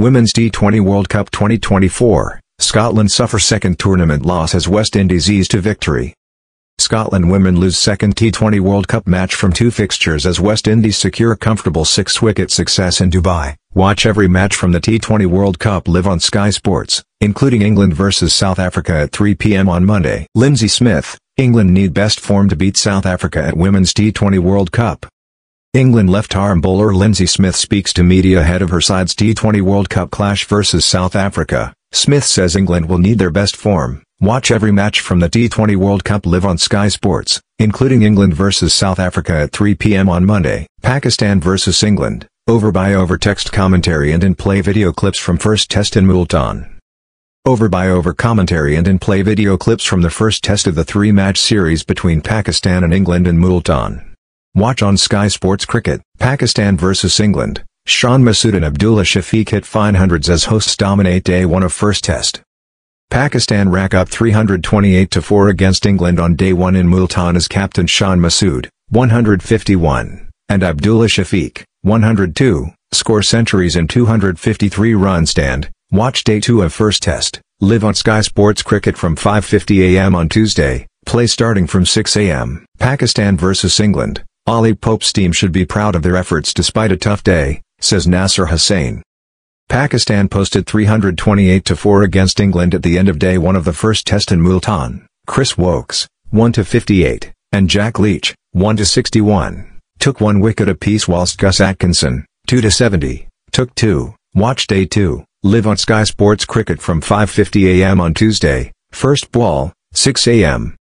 Women's T20 World Cup 2024, Scotland suffer second tournament loss as West Indies ease to victory. Scotland women lose second T20 World Cup match from two fixtures as West Indies secure comfortable six-wicket success in Dubai. Watch every match from the T20 World Cup live on Sky Sports, including England vs South Africa at 3 p.m. on Monday. Lindsey Smith, England need best form to beat South Africa at Women's T20 World Cup. England left-arm bowler Lindsey Smith speaks to media ahead of her side's T20 World Cup clash versus South Africa. Smith says England will need their best form. Watch every match from the T20 World Cup live on Sky Sports, including England vs South Africa at 3 p.m. on Monday. Pakistan vs England, over-by-over text commentary and in-play video clips from first test in Multan. Over-by-over commentary and in-play video clips from the first test of the three-match series between Pakistan and England in Multan. Watch on Sky Sports Cricket. Pakistan vs England, Shan Masood and Abdullah Shafique hit fine hundreds as hosts dominate day one of first test. Pakistan rack up 328-4 against England on day one in Multan as captain Shan Masood, 151, and Abdullah Shafique, 102, score centuries in 253-run stand. Watch day two of first test, live on Sky Sports Cricket from 5:50 a.m. on Tuesday, play starting from 6 a.m. Pakistan vs England, Ali Pope's team should be proud of their efforts despite a tough day, says Nasser Hussain. Pakistan posted 328-4 against England at the end of day one of the first test in Multan. Chris Woakes, 1-58, and Jack Leach, 1-61, took one wicket apiece whilst Gus Atkinson, 2-70, took two. Watch day two, live on Sky Sports Cricket from 5:50 a.m. on Tuesday, first ball, 6 a.m.